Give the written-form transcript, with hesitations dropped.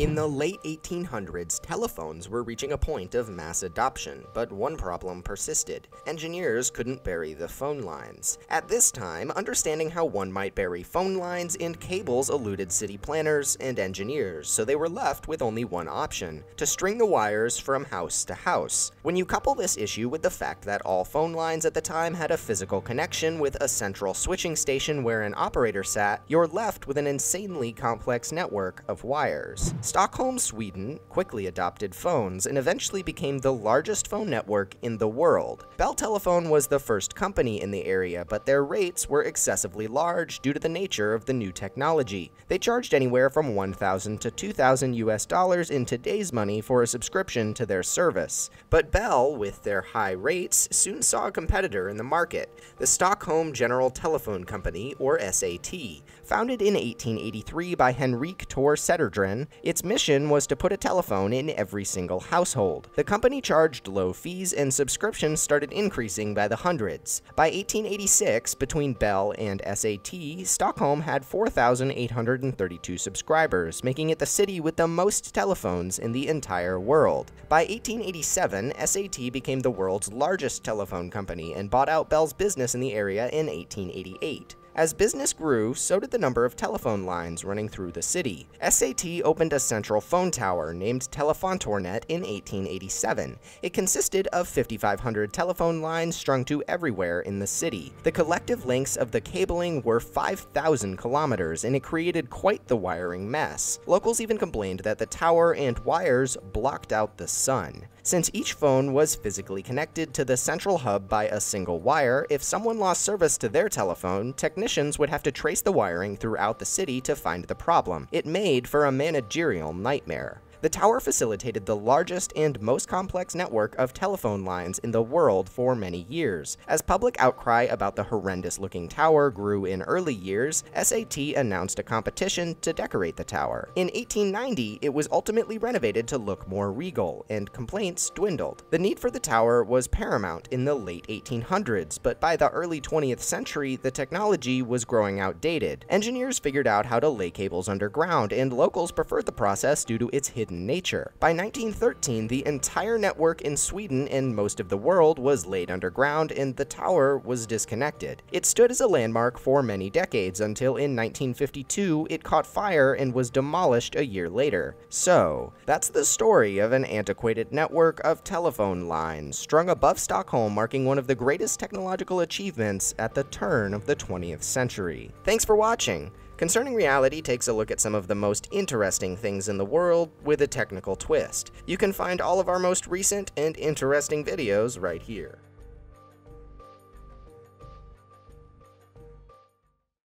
In the late 1800s, telephones were reaching a point of mass adoption, but one problem persisted. Engineers couldn't bury the phone lines. At this time, understanding how one might bury phone lines and cables eluded city planners and engineers, so they were left with only one option: to string the wires from house to house. When you couple this issue with the fact that all phone lines at the time had a physical connection with a central switching station where an operator sat, you're left with an insanely complex network of wires. Stockholm, Sweden quickly adopted phones and eventually became the largest phone network in the world. Bell Telephone was the first company in the area, but their rates were excessively large due to the nature of the new technology. They charged anywhere from $1,000 to $2,000 in today's money for a subscription to their service. But Bell, with their high rates, soon saw a competitor in the market, the Stockholm General Telephone Company, or SAT. Founded in 1883 by Henrik Tore Cedergren, its mission was to put a telephone in every single household. The company charged low fees and subscriptions started increasing by the hundreds. By 1886, between Bell and SAT, Stockholm had 4,832 subscribers, making it the city with the most telephones in the entire world. By 1887, SAT became the world's largest telephone company and bought out Bell's business in the area in 1888. As business grew, so did the number of telephone lines running through the city. SAT opened a central phone tower named Telefontornet in 1887. It consisted of 5,500 telephone lines strung to everywhere in the city. The collective lengths of the cabling were 5,000 kilometers, and it created quite the wiring mess. Locals even complained that the tower and wires blocked out the sun. Since each phone was physically connected to the central hub by a single wire, if someone lost service to their telephone, technicians would have to trace the wiring throughout the city to find the problem. It made for a managerial nightmare. The tower facilitated the largest and most complex network of telephone lines in the world for many years. As public outcry about the horrendous-looking tower grew in early years, SAT announced a competition to decorate the tower. In 1890, it was ultimately renovated to look more regal, and complaints dwindled. The need for the tower was paramount in the late 1800s, but by the early 20th century, the technology was growing outdated. Engineers figured out how to lay cables underground, and locals preferred the process due to its hidden nature. By 1913, the entire network in Sweden and most of the world was laid underground, and the tower was disconnected. It stood as a landmark for many decades until in 1952 it caught fire and was demolished a year later. So, that's the story of an antiquated network of telephone lines strung above Stockholm, marking one of the greatest technological achievements at the turn of the 20th century. Thanks for watching! Concerning Reality takes a look at some of the most interesting things in the world with a technical twist. You can find all of our most recent and interesting videos right here.